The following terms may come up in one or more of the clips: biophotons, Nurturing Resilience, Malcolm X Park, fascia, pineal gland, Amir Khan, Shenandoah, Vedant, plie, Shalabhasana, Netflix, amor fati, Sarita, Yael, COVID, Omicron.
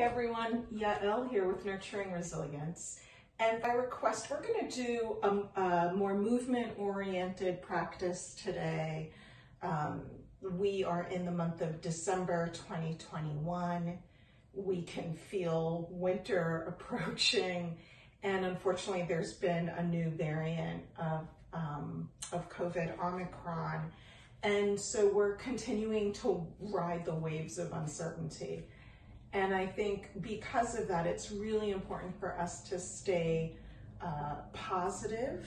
Hi everyone, Yael here with Nurturing Resilience. And by request, we're going to do a more movement-oriented practice today. We are in the month of December 2021. We can feel winter approaching, and unfortunately there's been a new variant of COVID, Omicron. And so we're continuing to ride the waves of uncertainty. And I think because of that, it's really important for us to stay positive.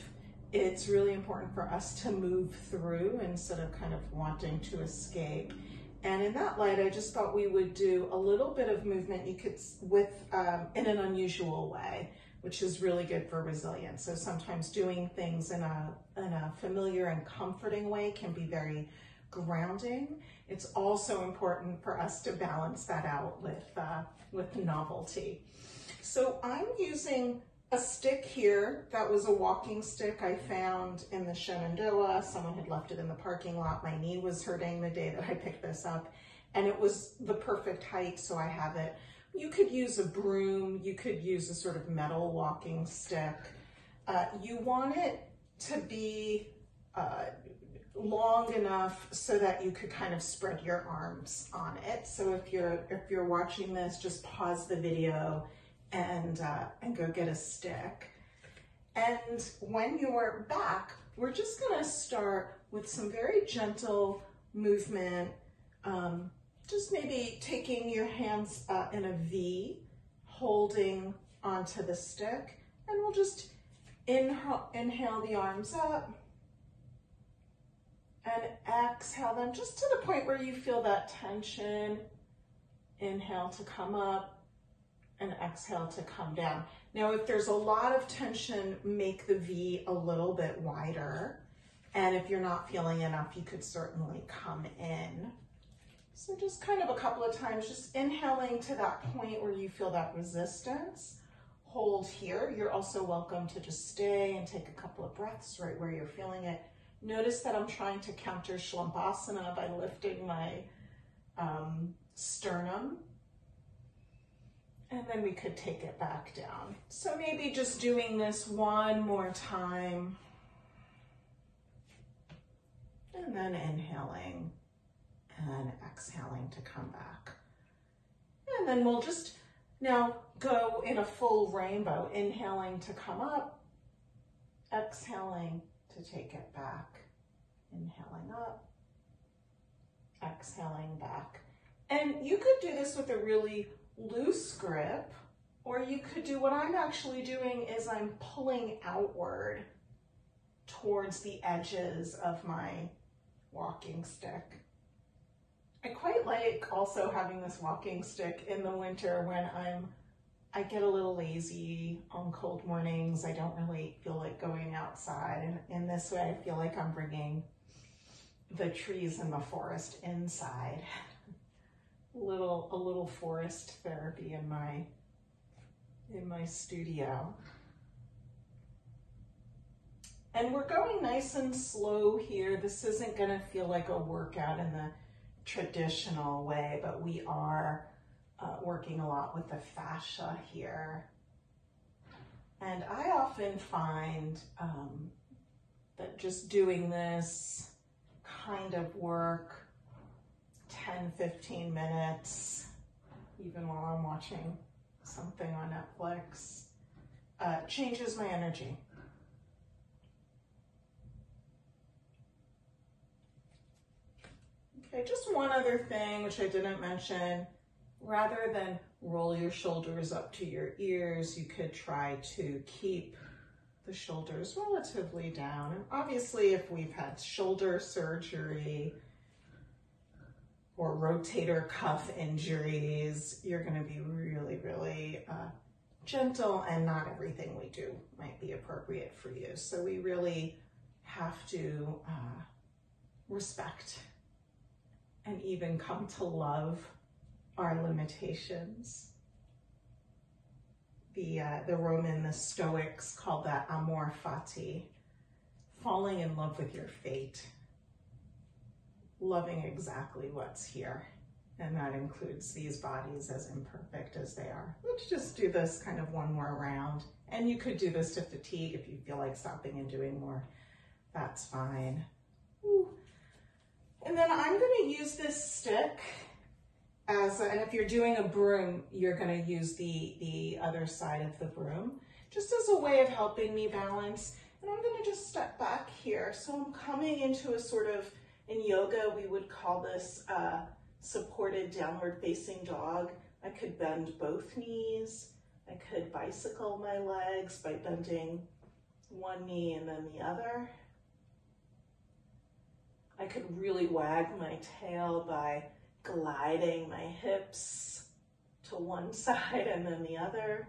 It's really important for us to move through instead of kind of wanting to escape. And in that light, I just thought we would do a little bit of movement in an unusual way, which is really good for resilience. So sometimes doing things in a familiar and comforting way can be very grounding. It's also important for us to balance that out with novelty. So I'm using a stick here that was a walking stick I found in the Shenandoah. Someone had left it in the parking lot. My knee was hurting the day that I picked this up, and it was the perfect height, so I have it. You could use a broom. You could use a sort of metal walking stick. You want it to be long enough so that you could kind of spread your arms on it. So if you're watching this, just pause the video and go get a stick. And when you're back, we're just gonna start with some very gentle movement. Just maybe taking your hands in a V, holding onto the stick, and we'll just inhale the arms up, and exhale them just to the point where you feel that tension. Inhale to come up and exhale to come down. Now, if there's a lot of tension, make the V a little bit wider. And if you're not feeling enough, you could certainly come in. So just kind of a couple of times, just inhaling to that point where you feel that resistance. Hold here. You're also welcome to just stay and take a couple of breaths right where you're feeling it. Notice that I'm trying to counter Shalabhasana by lifting my sternum. And then we could take it back down. So maybe just doing this one more time. And then inhaling and exhaling to come back. And then we'll just now go in a full rainbow, inhaling to come up, exhaling to take it back, inhaling up, exhaling back. And you could do this with a really loose grip, or you could do what I'm actually doing is I'm pulling outward towards the edges of my walking stick. I quite like also having this walking stick in the winter when I get a little lazy on cold mornings. I don't really feel like going outside. And in this way, I feel like I'm bringing the trees in the forest inside. A little forest therapy in my studio. And we're going nice and slow here. This isn't going to feel like a workout in the traditional way, but we are working a lot with the fascia here. And I often find that just doing this kind of work 10-15 minutes, even while I'm watching something on Netflix, changes my energy. Okay, just one other thing which I didn't mention. Rather than roll your shoulders up to your ears, you could try to keep the shoulders relatively down. And obviously, if we've had shoulder surgery or rotator cuff injuries, you're going to be really, really gentle, and not everything we do might be appropriate for you. So we really have to respect and even come to love our limitations. The Stoics called that amor fati, falling in love with your fate, loving exactly what's here and that includes these bodies as imperfect as they are. Let's just do this kind of one more round, and you could do this to fatigue if you feel like stopping and doing more. That's fine. Ooh. And then I'm going to use this stick as, and if you're doing a broom, you're going to use the other side of the broom, just as a way of helping me balance. And I'm going to just step back here. So I'm coming into a sort of, in yoga, we would call this supported downward facing dog. I could bend both knees. I could bicycle my legs by bending one knee and then the other. I could really wag my tail by gliding my hips to one side and then the other.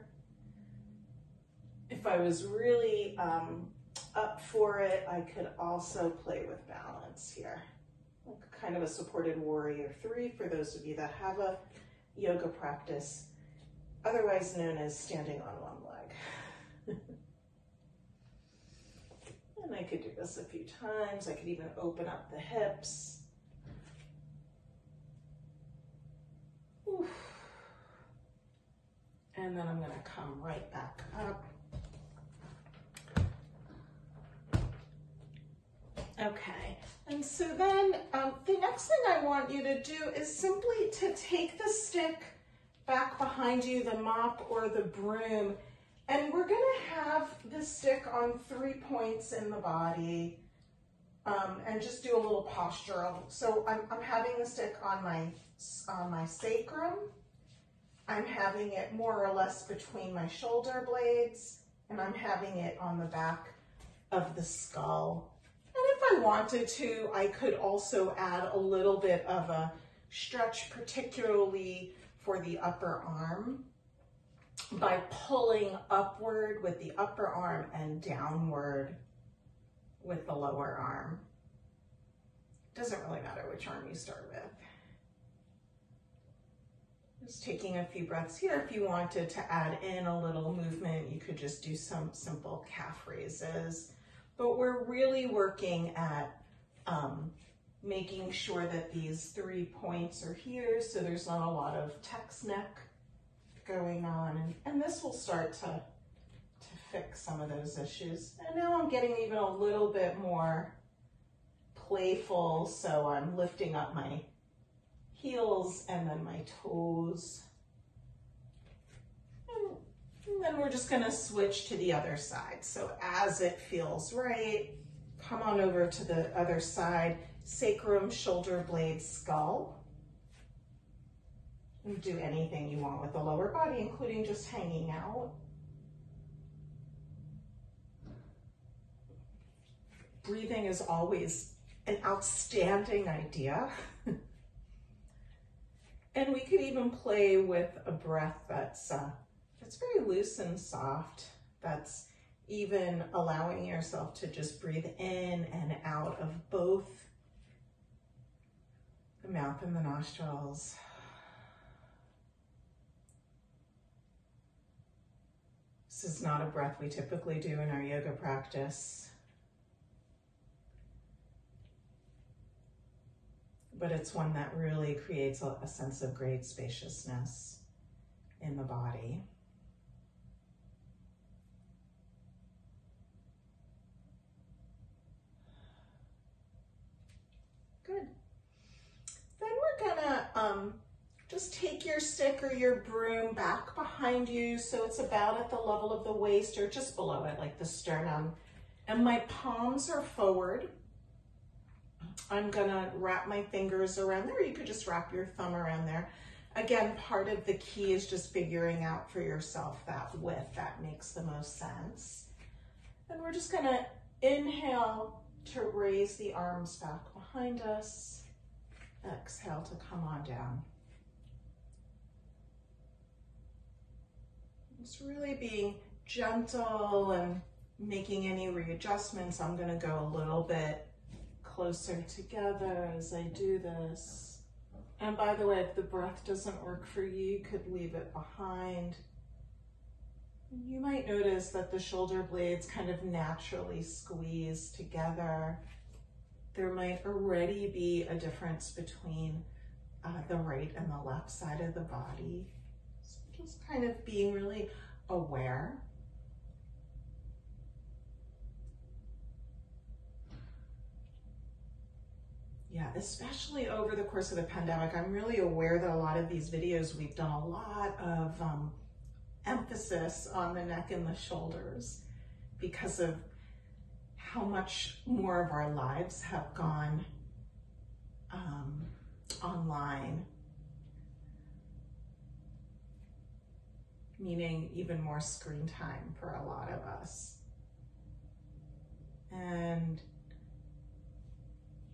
If I was really up for it, I could also play with balance here. Like kind of a supported warrior three for those of you that have a yoga practice, otherwise known as standing on one leg. And I could do this a few times. I could even open up the hips. Oof. And then I'm going to come right back up. Okay, and so then the next thing I want you to do is simply to take the stick back behind you, the mop or the broom, and we're gonna have the stick on 3 points in the body and just do a little postural. So I'm having the stick on my sacrum. I'm having it more or less between my shoulder blades, and I'm having it on the back of the skull. And if I wanted to, I could also add a little bit of a stretch, particularly for the upper arm, by pulling upward with the upper arm and downward with the lower arm. Doesn't really matter which arm you start with. Just taking a few breaths here. If you wanted to add in a little movement, you could just do some simple calf raises. But we're really working at making sure that these 3 points are here, so there's not a lot of text neck going on. And this will start to fix some of those issues. And now I'm getting even a little bit more playful, so I'm lifting up my heels and then my toes. And then we're just going to switch to the other side. So as it feels right, come on over to the other side, sacrum, shoulder blade, skull. And do anything you want with the lower body, including just hanging out. Breathing is always an outstanding idea. And we could even play with a breath that's very loose and soft. That's even allowing yourself to just breathe in and out of both the mouth and the nostrils. This is not a breath we typically do in our yoga practice, but it's one that really creates a sense of great spaciousness in the body. Good. Then we're gonna just take your stick or your broom back behind you, so it's about at the level of the waist or just below it, like the sternum. And my palms are forward. I'm gonna wrap my fingers around there. You could just wrap your thumb around there. Again, part of the key is just figuring out for yourself that width that makes the most sense. And we're just gonna inhale to raise the arms back behind us. Exhale to come on down. It's really being gentle and making any readjustments. I'm going to go a little bit closer together as I do this. And by the way, if the breath doesn't work for you, you could leave it behind. You might notice that the shoulder blades kind of naturally squeeze together. There might already be a difference between the right and the left side of the body. So just kind of being really aware. Yeah, especially over the course of the pandemic, I'm really aware that a lot of these videos, we've done a lot of emphasis on the neck and the shoulders because of how much more of our lives have gone online. Meaning even more screen time for a lot of us. And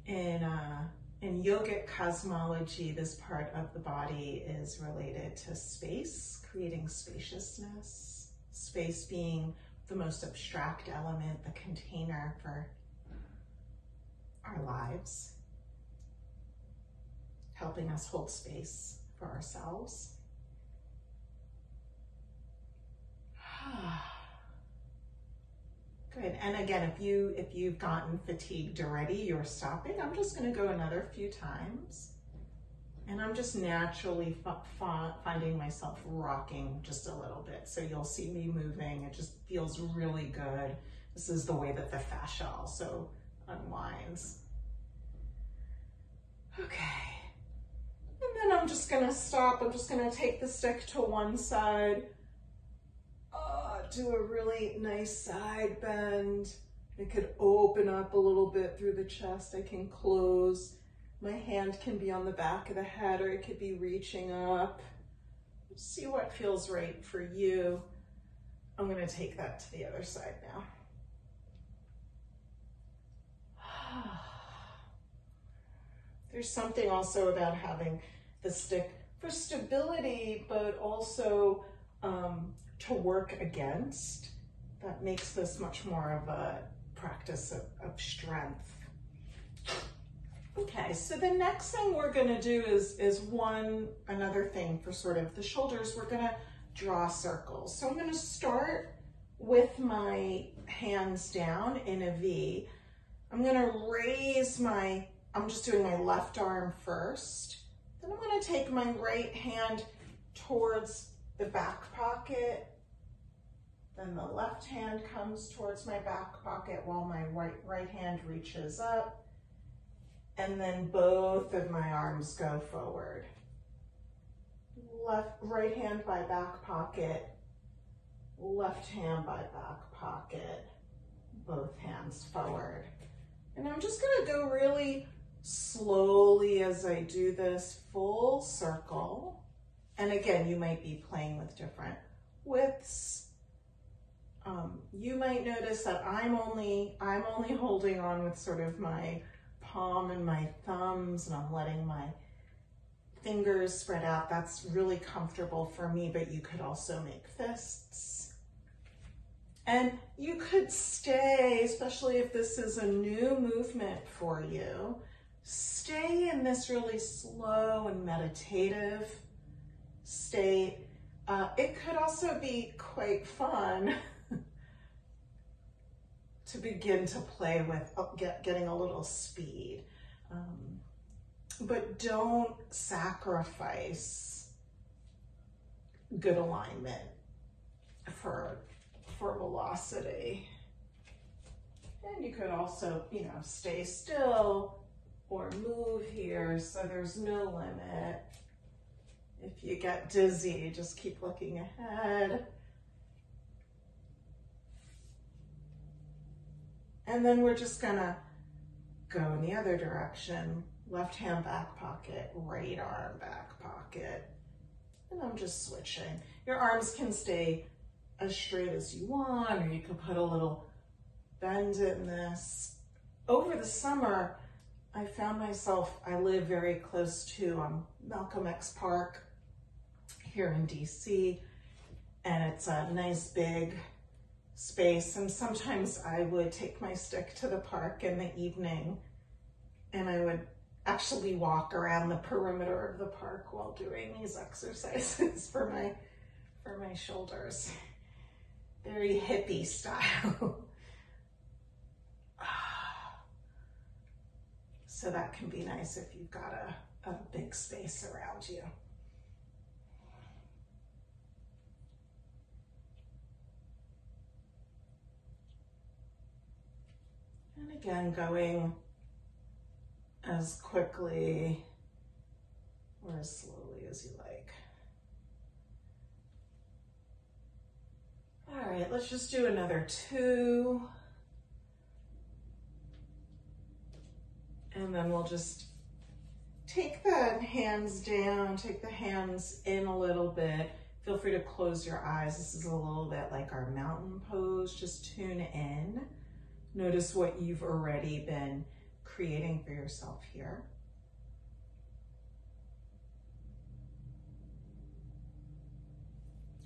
in yogic cosmology, this part of the body is related to space, creating spaciousness, space being the most abstract element, the container for our lives, helping us hold space for ourselves. Good. And again, if you've gotten fatigued already, you're stopping. I'm just going to go another few times, and I'm just naturally finding myself rocking just a little bit. So you'll see me moving. It just feels really good. This is the way that the fascia also unwinds. Okay. And then I'm just going to stop. I'm just going to take the stick to one side. Do a really nice side bend. I could open up a little bit through the chest. I can close. My hand can be on the back of the head, or it could be reaching up. See what feels right for you. I'm going to take that to the other side now. There's something also about having the stick for stability, but also to work against, that makes this much more of a practice of strength. Okay, so the next thing we're gonna do is another thing for sort of the shoulders. We're gonna draw circles. So I'm gonna start with my hands down in a V. I'm gonna raise I'm just doing my left arm first. Then I'm gonna take my right hand towards the back pocket, then the left hand comes towards my back pocket while my right hand reaches up, and then both of my arms go forward. Right hand by back pocket, left hand by back pocket, both hands forward. And I'm just gonna go really slowly as I do this full circle. And again, you might be playing with different widths. You might notice that I'm only holding on with sort of my palm and my thumbs, and I'm letting my fingers spread out. That's really comfortable for me, but you could also make fists. And you could stay, especially if this is a new movement for you, stay in this really slow and meditative state. It could also be quite fun to begin to play with getting a little speed, but don't sacrifice good alignment for velocity. And you could also, stay still or move here, so there's no limit. If you get dizzy, just keep looking ahead. And then we're just gonna go in the other direction. Left hand back pocket, right arm back pocket. And I'm just switching. Your arms can stay as straight as you want, or you can put a little bend in this. Over the summer, I found myself, I live very close to Malcolm X Park here in DC, and it's a nice big space, and sometimes I would take my stick to the park in the evening, and I would actually walk around the perimeter of the park while doing these exercises for my shoulders. Very hippie style. So that can be nice if you've got a a big space around you. And again, going as quickly or as slowly as you like. All right, let's just do another two. And then we'll just take the hands down, take the hands in a little bit. Feel free to close your eyes. This is a little bit like our mountain pose. Just tune in. Notice what you've already been creating for yourself here.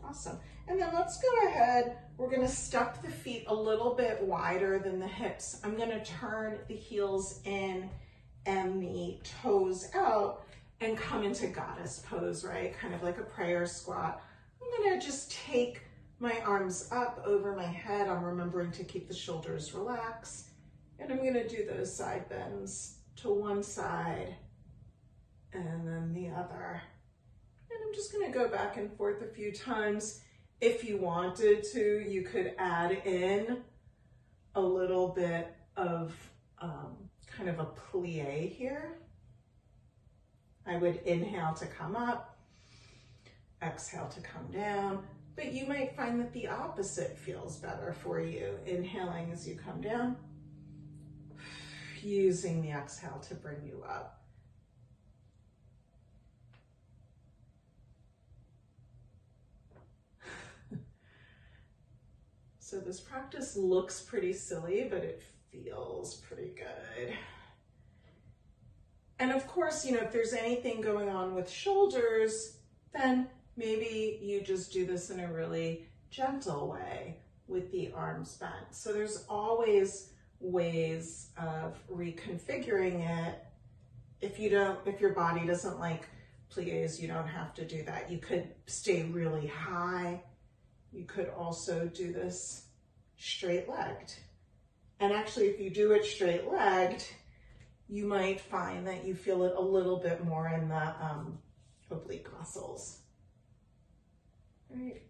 Awesome. And then let's go ahead. We're going to step the feet a little bit wider than the hips. I'm going to turn the heels in and the toes out and come into goddess pose, right? Kind of like a prayer squat. I'm going to just take my arms up over my head. I'm remembering to keep the shoulders relaxed. And I'm going to do those side bends to one side and then the other. And I'm just going to go back and forth a few times. If you wanted to, you could add in a little bit of kind of a plie here. I would inhale to come up, exhale to come down, but you might find that the opposite feels better for you. Inhaling as you come down, using the exhale to bring you up. So this practice looks pretty silly, but it feels pretty good. And of course, you know, if there's anything going on with shoulders, then maybe you just do this in a really gentle way with the arms bent. So there's always ways of reconfiguring it. If your body doesn't like plies, you don't have to do that. You could stay really high. You could also do this straight-legged. And actually, if you do it straight-legged, you might find that you feel it a little bit more in the oblique muscles. All right.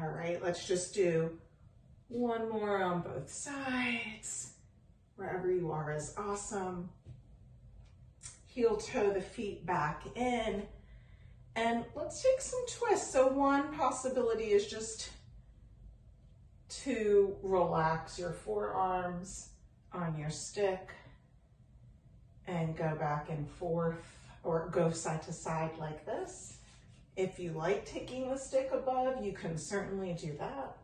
All right, let's just do one more on both sides. Wherever you are is awesome. Heel toe the feet back in. And let's take some twists. So one possibility is just to relax your forearms on your stick and go back and forth or go side to side like this. If you like taking the stick above, you can certainly do that.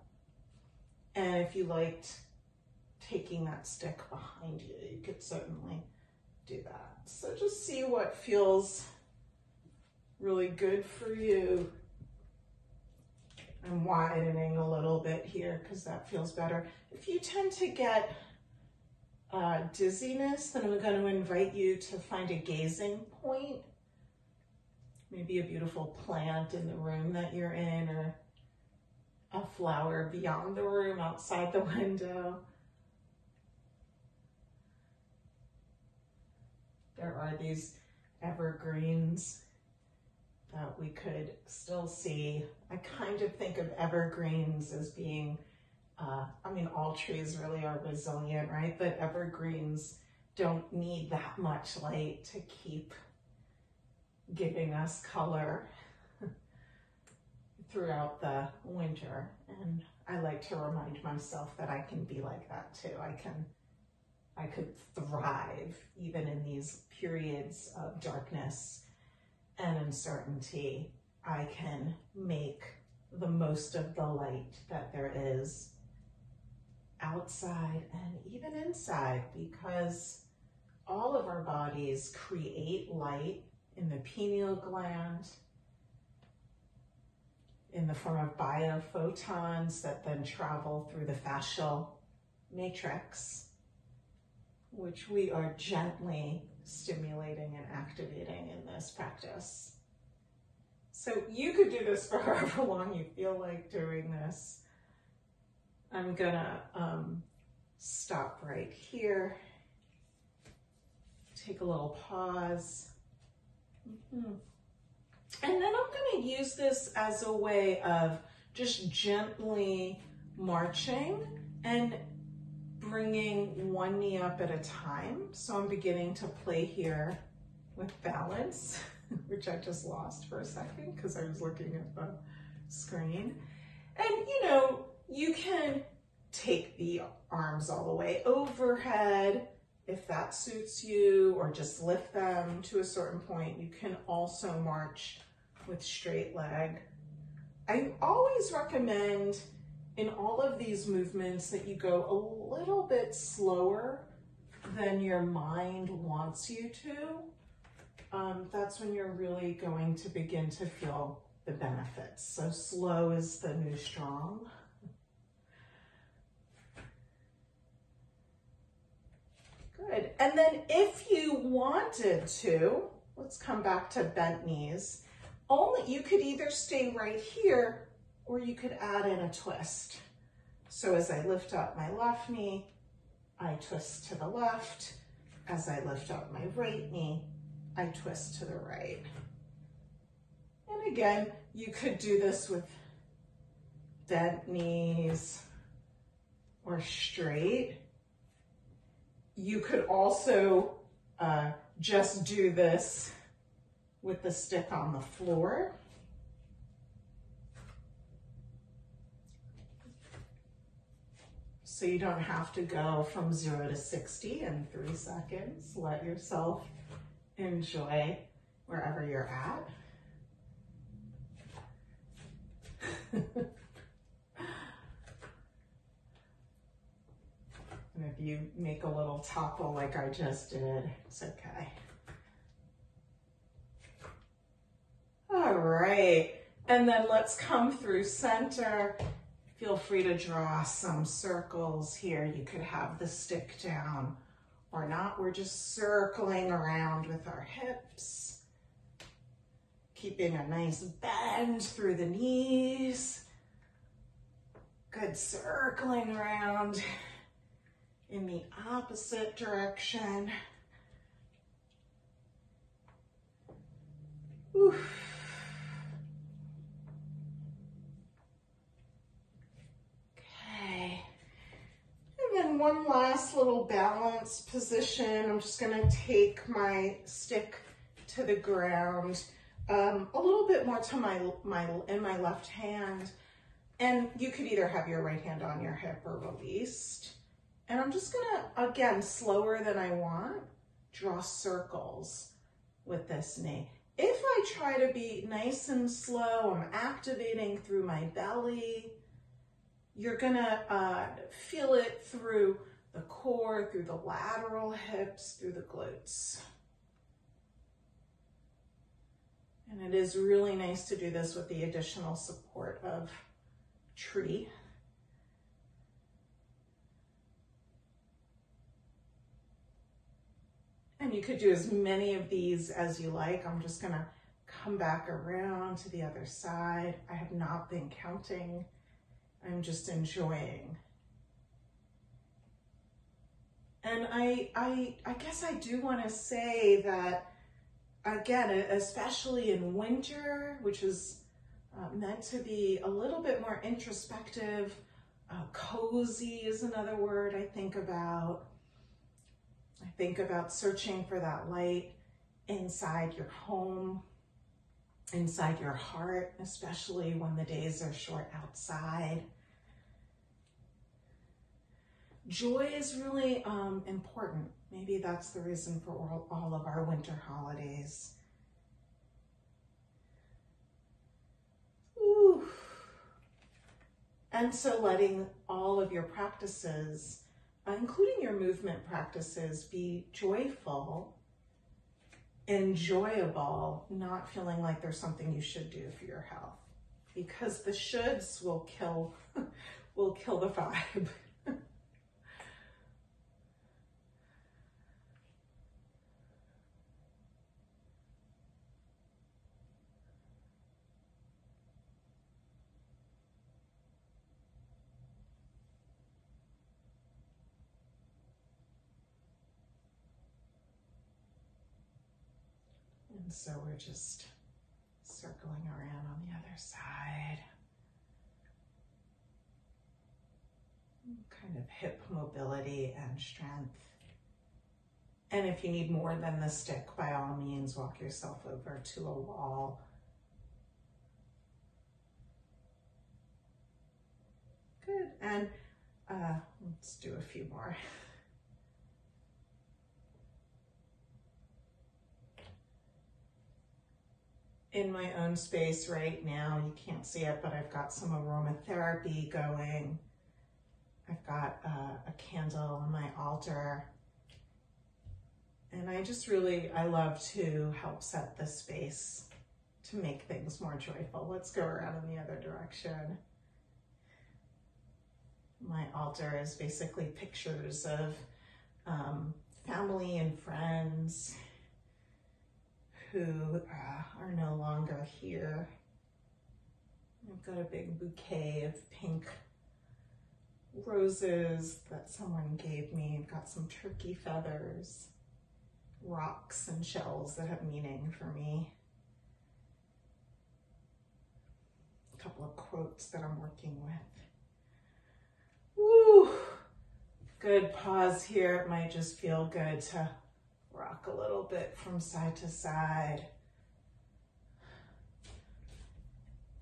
And if you liked taking that stick behind you, you could certainly do that. So just see what feels really good for you. I'm widening a little bit here because that feels better. If you tend to get dizziness, then I'm going to invite you to find a gazing point, maybe a beautiful plant in the room that you're in, or a flower beyond the room, outside the window. There are these evergreens that we could still see. I kind of think of evergreens as being, I mean, all trees really are resilient, right? But evergreens don't need that much light to keep giving us color throughout the winter. And I like to remind myself that I can be like that too. I could thrive even in these periods of darkness and uncertainty. I can make the most of the light that there is outside and even inside, because all of our bodies create light in the pineal gland in the form of biophotons that then travel through the fascial matrix, which we are gently stimulating and activating in this practice. So you could do this for however long you feel like doing this. I'm gonna stop right here take a little pause. And then I'm going to use this as a way of just gently marching and bringing one knee up at a time. So I'm beginning to play here with balance, which I just lost for a second because I was looking at the screen. And you know, you can take the arms all the way overhead if that suits you, or just lift them to a certain point. You can also march with straight leg. I always recommend in all of these movements that you go a little bit slower than your mind wants you to. That's when you're really going to begin to feel the benefits. So slow is the new strong. Good. And then if you wanted to, let's come back to bent knees. Only you could either stay right here or you could add in a twist. So as I lift up my left knee, I twist to the left. As I lift up my right knee, I twist to the right. And again, you could do this with bent knees or straight. You could also just do this with the stick on the floor. So you don't have to go from 0 to 60 in 3 seconds. Let yourself enjoy wherever you're at. And if you make a little topple like I just did, it's okay. All right, and then let's come through center. Feel free to draw some circles here. You could have the stick down or not. We're just circling around with our hips, keeping a nice bend through the knees. Good, circling around in the opposite direction. Oof. Okay, and then one last little balance position. I'm just gonna take my stick to the ground, a little bit more to my left hand, and you could either have your right hand on your hip or released. And I'm just gonna, again, slower than I want, draw circles with this knee. If I try to be nice and slow, I'm activating through my belly. You're gonna feel it through the core, through the lateral hips, through the glutes. And it is really nice to do this with the additional support of tree. And you could do as many of these as you like. I'm just gonna come back around to the other side. I have not been counting. I'm just enjoying. And I guess I do wanna say that, again, especially in winter, which is meant to be a little bit more introspective, cozy is another word I think about. I think about searching for that light inside your home, inside your heart, especially when the days are short outside. Joy is really important. Maybe that's the reason for all of our winter holidays. Ooh. And so letting all of your practices, including your movement practices, be joyful, enjoyable, not feeling like there's something you should do for your health, because the shoulds will kill, will kill the vibe. And so we're just circling around on the other side. Kind of hip mobility and strength. And if you need more than the stick, by all means, walk yourself over to a wall. Good, and let's do a few more. In my own space right now, you can't see it, but I've got some aromatherapy going. I've got a candle on my altar. And I just really, I love to help set the space to make things more joyful. Let's go around in the other direction. My altar is basically pictures of family and friends who are no longer here. I've got a big bouquet of pink roses that someone gave me. I've got some turkey feathers, rocks and shells that have meaning for me. A couple of quotes that I'm working with. Woo! Good pause here. It might just feel good to rock a little bit from side to side.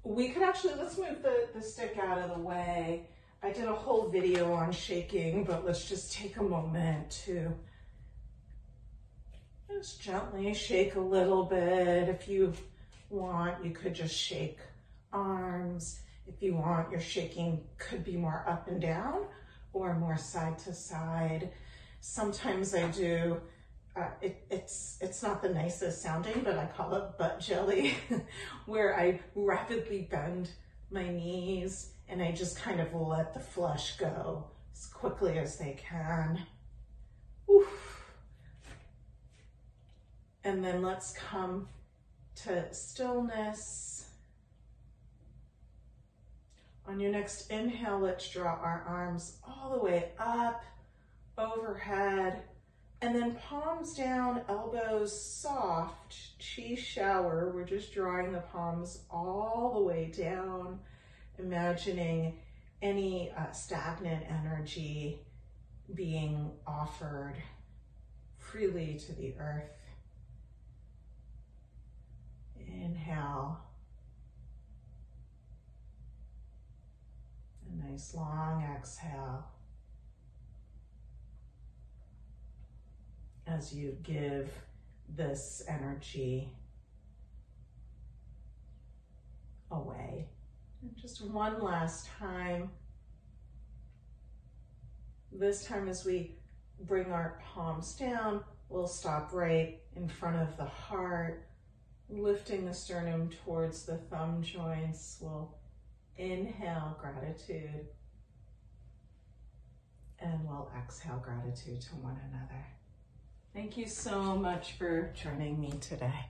We could actually, let's move the stick out of the way. I did a whole video on shaking, but let's just take a moment to just gently shake a little bit. If you want, you could just shake arms. If you want, your shaking could be more up and down or more side to side. Sometimes I do, it's not the nicest sounding, but I call it butt jelly, where I rapidly bend my knees and I just kind of let the flush go as quickly as they can. Oof. And then let's come to stillness. On your next inhale, let's draw our arms all the way up, overhead, and then palms down, elbows soft, chi shower. We're just drawing the palms all the way down. Imagining any stagnant energy being offered freely to the earth. Inhale. A nice long exhale. As you give this energy away. And just one last time. This time as we bring our palms down, we'll stop right in front of the heart, lifting the sternum towards the thumb joints. We'll inhale gratitude, and we'll exhale gratitude to one another. Thank you so much for joining me today.